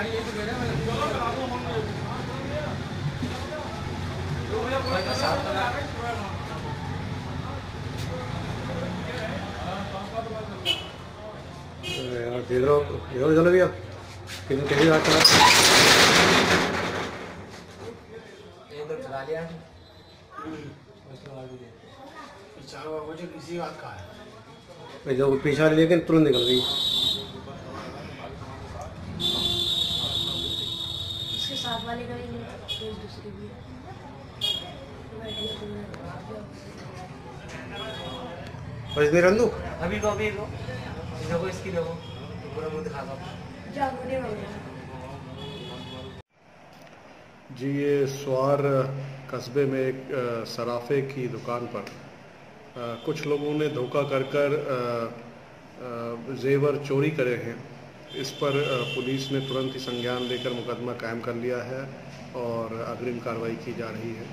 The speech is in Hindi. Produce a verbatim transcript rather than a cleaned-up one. चलो भैया कितनी तेजी बात कर चला लिया किसी बात का है जब पीछा लेकिन तुरंत निकल गई इसके साथ वाले का ही दूसरी भी बस दे रंदू अभी को अभी को देखो इसकी देखो पूरा मुंह दिखा दो जी। ये स्वार कस्बे में एक सराफे की दुकान पर आ, कुछ लोगों ने धोखा कर कर जेवर चोरी करे हैं। इस पर आ, पुलिस ने तुरंत ही संज्ञान लेकर मुकदमा कायम कर लिया है और अग्रिम कार्रवाई की जा रही है।